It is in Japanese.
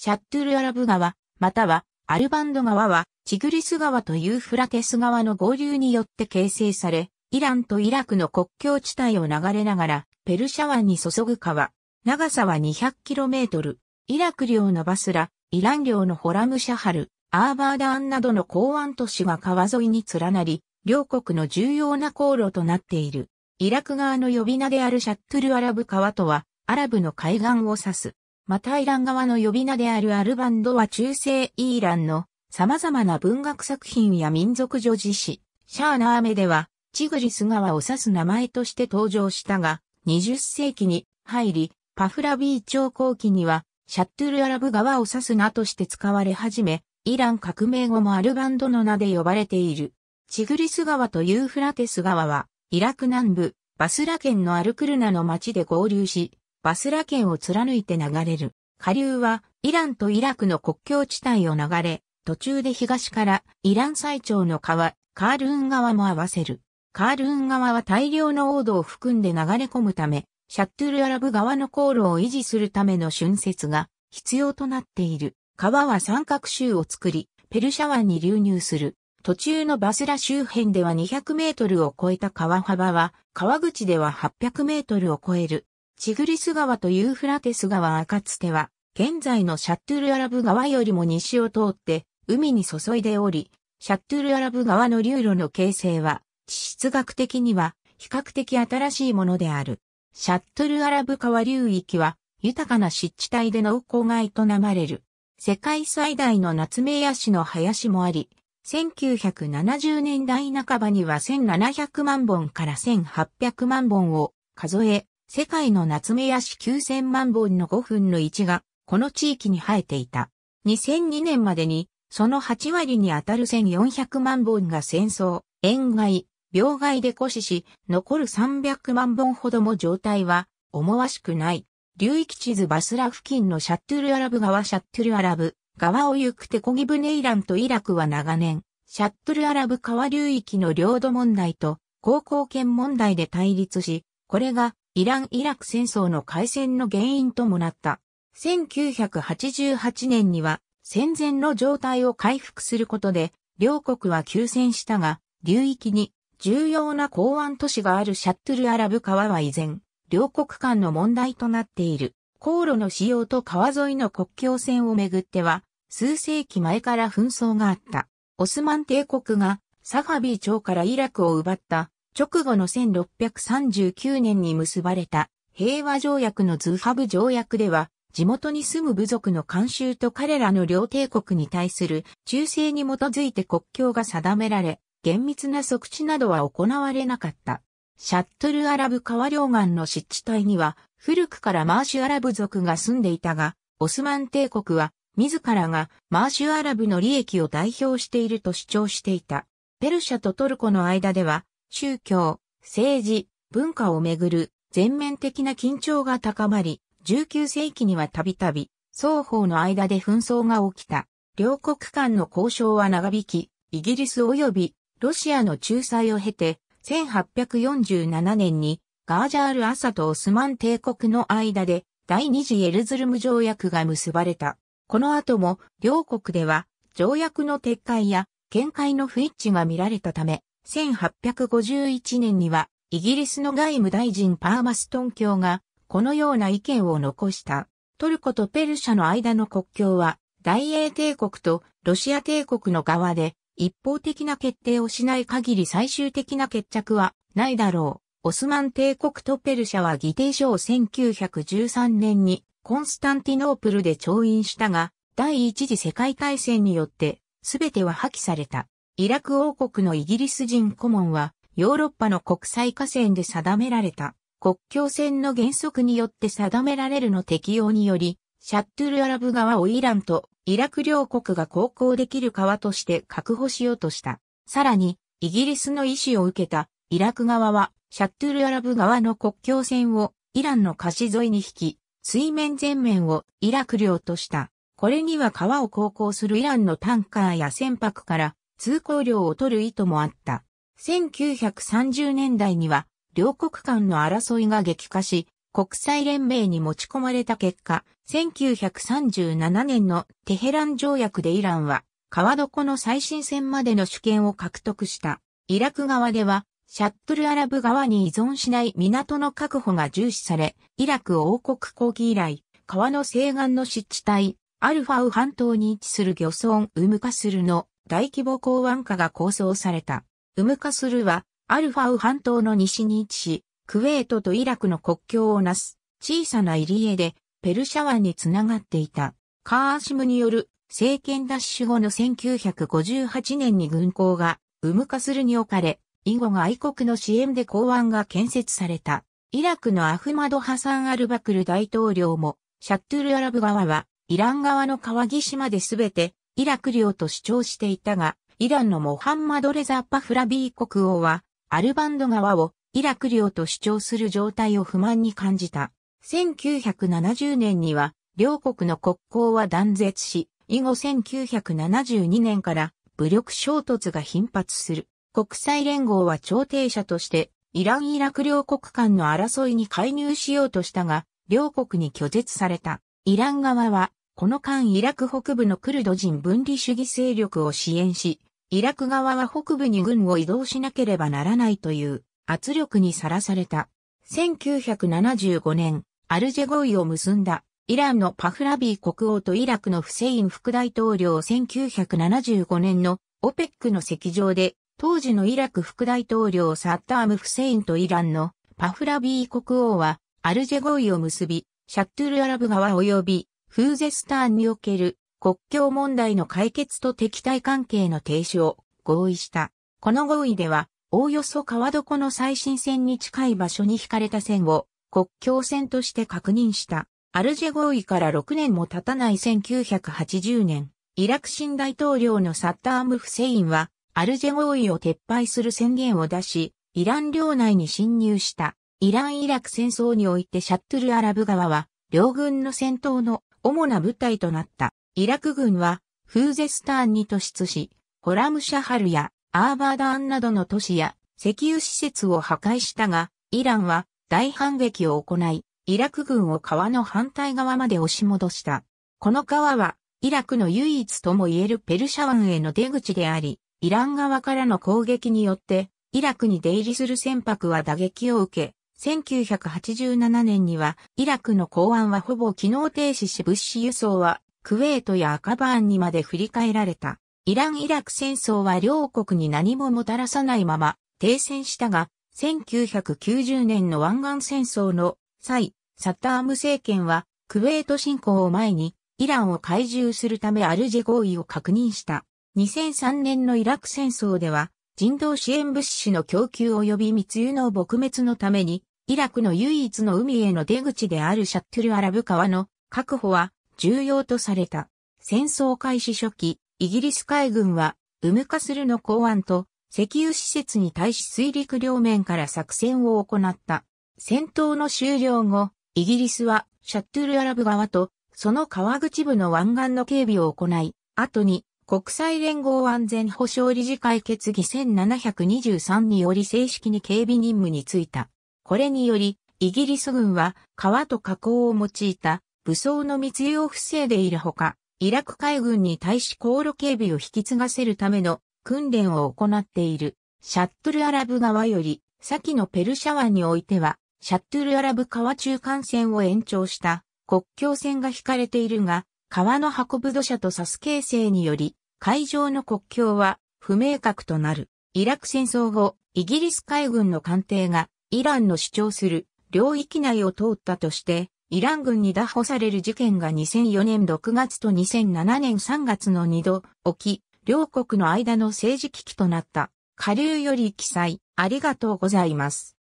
シャットゥルアラブ川、またはアルバンド川は、チグリス川とユーフラテス川の合流によって形成され、イランとイラクの国境地帯を流れながら、ペルシャ湾に注ぐ川。長さは 200km。イラク領のバスラ、イラン領のホラムシャハル、アーバーダーンなどの港湾都市が川沿いに連なり、両国の重要な航路となっている。イラク側の呼び名であるシャットゥルアラブ川とは、アラブの海岸を指す。またイラン側の呼び名であるアルバンドは中世イランの様々な文学作品や民族叙事詩、シャーナーメでは、チグリス川を指す名前として登場したが、20世紀に入り、パフラヴィ朝後期には、シャットゥルアラブ川を指す名として使われ始め、イラン革命後もアルバンドの名で呼ばれている。チグリス川とユーフラテス川は、イラク南部、バスラ県のアルクルナの町で合流し、バスラ県を貫いて流れる。下流は、イランとイラクの国境地帯を流れ、途中で東から、イラン最長の川、カールーン川も合わせる。カールーン川は大量の王土を含んで流れ込むため、シャットゥルアラブ川の航路を維持するための浚渫が必要となっている。川は三角州を作り、ペルシャ湾に流入する。途中のバスラ周辺では200メートルを超えた川幅は、川口では800メートルを超える。チグリス川とユーフラテス川はかつては、現在のシャットゥルアラブ川よりも西を通って、海に注いでおり、シャットゥルアラブ川の流路の形成は、地質学的には比較的新しいものである。シャットゥルアラブ川流域は、豊かな湿地帯で農耕が営まれる。世界最大のナツメヤシの林もあり、1970年代半ばには1700万本から1800万本を数え、世界のナツメヤシ9000万本の5分の1がこの地域に生えていた。2002年までにその8割にあたる1400万本が戦争、塩害、病害で枯死し、残る300万本ほども状態は思わしくない。流域地図バスラ付近のシャットゥルアラブ川シャットゥルアラブ川を行く手こぎ舟イランとイラクは長年、シャットゥルアラブ川流域の領土問題と航行権問題で対立し、これがイラン・イラク戦争の開戦の原因ともなった。1988年には戦前の状態を回復することで、両国は休戦したが、流域に重要な港湾都市があるシャットゥルアラブ川は依然、両国間の問題となっている。航路の使用と川沿いの国境線をめぐっては、数世紀前から紛争があった。オスマン帝国がサファビー朝からイラクを奪った直後の1639年に結ばれた平和条約のズハブ条約では、地元に住む部族の慣習と彼らの領帝国に対する忠誠に基づいて国境が定められ、厳密な測地などは行われなかった。シャットゥルアラブ川両岸の湿地帯には、古くからマーシュアラブ族が住んでいたが、オスマン帝国は、自らがマーシュアラブの利益を代表していると主張していた。ペルシャとトルコの間では、宗教、政治、文化をめぐる全面的な緊張が高まり、19世紀にはたびたび、双方の間で紛争が起きた。両国間の交渉は長引き、イギリス及びロシアの仲裁を経て、1847年にガージャール・アサとオスマン帝国の間で第二次エルズルム条約が結ばれた。この後も両国では条約の撤回や見解の不一致が見られたため、1851年にはイギリスの外務大臣パーマストン卿がこのような意見を残した。トルコとペルシャの間の国境は大英帝国とロシア帝国の側で、一方的な決定をしない限り最終的な決着はないだろう。オスマン帝国とペルシャは議定書を1913年にコンスタンティノープルで調印したが、第一次世界大戦によって全ては破棄された。イラク王国のイギリス人顧問はヨーロッパの国際河川で定められた国境線の原則によって定められるの適用により、シャットゥルアラブ川をイランとイラク両国が航行できる川として確保しようとした。さらに、イギリスの意思を受けたイラク側は、シャットゥルアラブ川の国境線をイランの河岸沿いに引き、水面全面をイラク領とした。これには川を航行するイランのタンカーや船舶から通行料を取る意図もあった。1930年代には、両国間の争いが激化し、国際連盟に持ち込まれた結果、1937年のテヘラン条約でイランは川床の最深線までの主権を獲得した。イラク側では、シャットルアラブ側に依存しない港の確保が重視され、イラク王国後期以来、川の西岸の湿地帯、アルファウ半島に位置する漁村ウムカスルの大規模港湾化が構想された。ウムカスルは、アルファウ半島の西に位置し、クウェートとイラクの国境をなす小さな入り江で、ペルシャ湾につながっていた。カーアシムによる政権奪取後の1958年に軍港がウムカスルに置かれ、以後が愛国の支援で港湾が建設された。イラクのアフマド・ハサン・アルバクル大統領も、シャットゥルアラブ側は、イラン側の川岸まで全てイラク領と主張していたが、イランのモハンマド・レザ・パフラビー国王は、アルバンド側をイラク領と主張する状態を不満に感じた。1970年には、両国の国交は断絶し、以後1972年から武力衝突が頻発する。国際連合は調停者として、イラン・イラク両国間の争いに介入しようとしたが、両国に拒絶された。イラン側は、この間イラク北部のクルド人分離主義勢力を支援し、イラク側は北部に軍を移動しなければならないという圧力にさらされた。1975年、アルジェ合意を結んだ。イランのパフラビー国王とイラクのフセイン副大統領1975年の OPEC の席上で、当時のイラク副大統領サッターム・フセインとイランのパフラビー国王はアルジェ合意を結び、シャットゥルアラブ側及びフーゼスターンにおける国境問題の解決と敵対関係の停止を合意した。この合意では、おおよそ川床の最深線に近い場所に引かれた線を国境線として確認した。アルジェ合意から6年も経たない1980年、イラク新大統領のサッターム・フセインは、アルジェ合意を撤廃する宣言を出し、イラン領内に侵入した。イラン・イラク戦争においてシャットゥルアラブ側は、両軍の戦闘の主な部隊となった。イラク軍は、フーゼスターンに突出し、ホラムシャハルやアーバーダーンなどの都市や石油施設を破壊したが、イランは大反撃を行い、イラク軍を川の反対側まで押し戻した。この川は、イラクの唯一とも言えるペルシャ湾への出口であり、イラン側からの攻撃によって、イラクに出入りする船舶は打撃を受け、1987年には、イラクの港湾はほぼ機能停止し物資輸送は、クウェートやアカバーンにまで振り返られた。イラン・イラク戦争は両国に何ももたらさないまま、停戦したが、1990年の湾岸戦争の際、サッターム政権はクウェート侵攻を前にイランを懐柔するためアルジェ合意を確認した。2003年のイラク戦争では人道支援物資の供給及び密輸の撲滅のためにイラクの唯一の海への出口であるシャットゥルアラブ川の確保は重要とされた。戦争開始初期、イギリス海軍はウムカスルの港湾と石油施設に対し水陸両面から作戦を行った。戦闘の終了後、イギリスはシャットゥルアラブ側とその川口部の湾岸の警備を行い、後に国際連合安全保障理事会決議1723により正式に警備任務に就いた。これにより、イギリス軍は川と河口を用いた武装の密輸を防いでいるほか、イラク海軍に対し航路警備を引き継がせるための訓練を行っている。シャットゥルアラブ側より、先のペルシャ湾においては、シャットゥルアラブ川中間線を延長した国境線が引かれているが、川の運ぶ土砂とサス形成により、海上の国境は不明確となる。イラク戦争後、イギリス海軍の艦艇がイランの主張する領域内を通ったとして、イラン軍に拿捕される事件が2004年6月と2007年3月の2度起き、両国の間の政治危機となった。下流より記載、ありがとうございます。